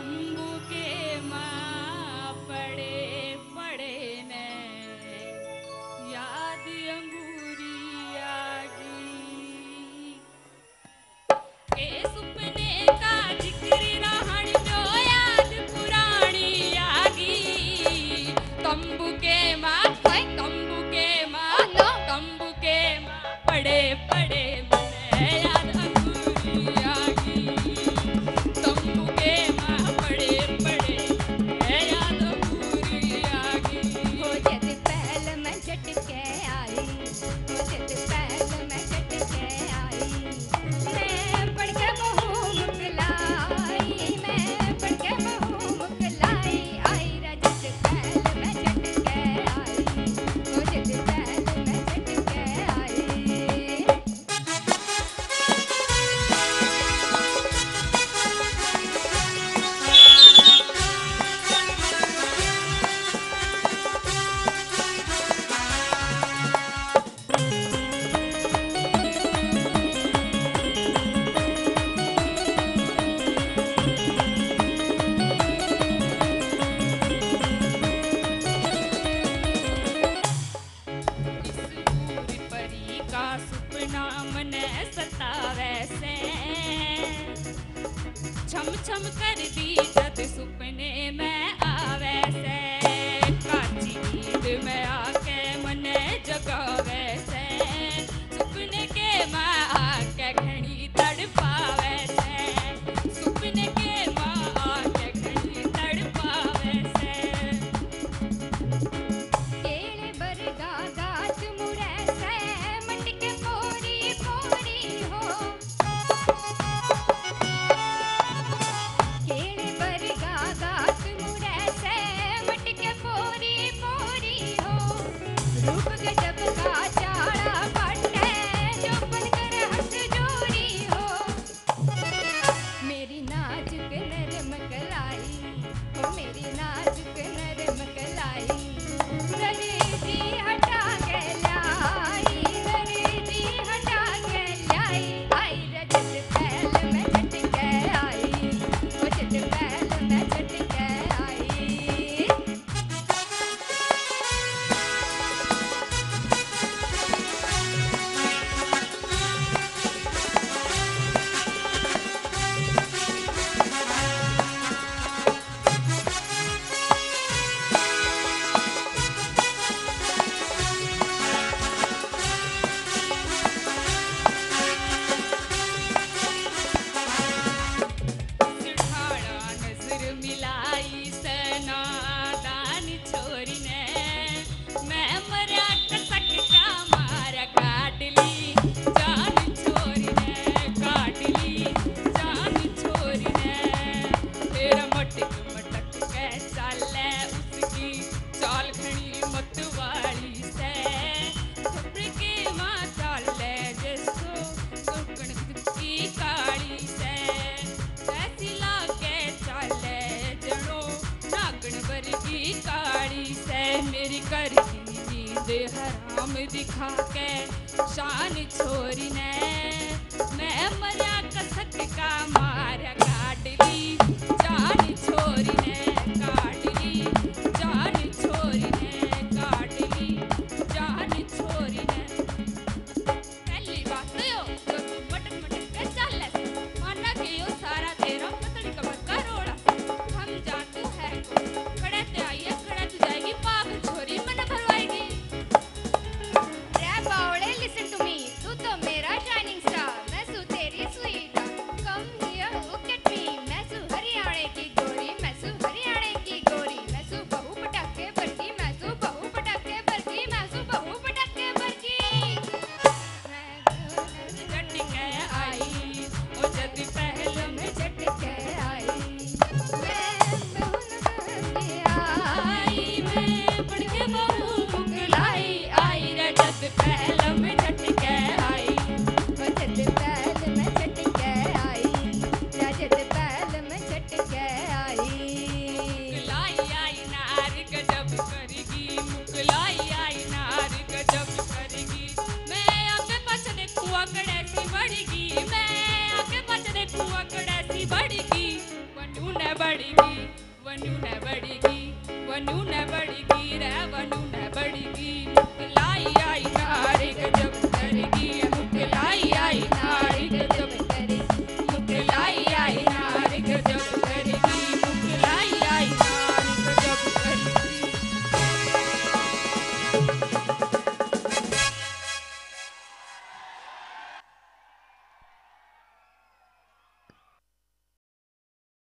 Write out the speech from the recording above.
अंगू के माँ पड़े पड़े ने याद अंगूरिया की ए सुपने का जिक्र रहन जो याद पुरानी आगी तंबू के माँ पड़े पड़े बने याद अंगूरिया की तंबू के माँ पड़े पड़े बने याद अंगूरिया की हो जद पहल मैं झटके आई हो जद पहल मैं झटके आई मैं पढ़कर बहु मुकलाई मैं पढ़कर बहु मुकलाई आई रज पहल मैं झटके आई हो जद पहल मैं झटके आई कर दी जत सुपने में आवे से काची नींद में आके मने जगावे से सुपने के माँ आके घड़ी तड़पावे से सुपने के माँ आके घड़ी तड़पावे से केले बरगा गात मुड़े से मटके पोरी पोरी हो हराम दिखा के शान छोरी ने मैं मरिया कसक का मार काट दी जान छोरी ने काट दी जान छोरी ने काट दी जान छोरी ने पहली बात यो जो तू मटक मटक के चल ले माना के यो सारा तेरा पतली कमर का रोड़ा हम जानते हैं खड़े ते आइए खड़ा तू जाएगी पाप छोरी मन भरवाएगी Listen to me, तू तो मेरा shining star, मैं सू तेरी sweetheart. Come here.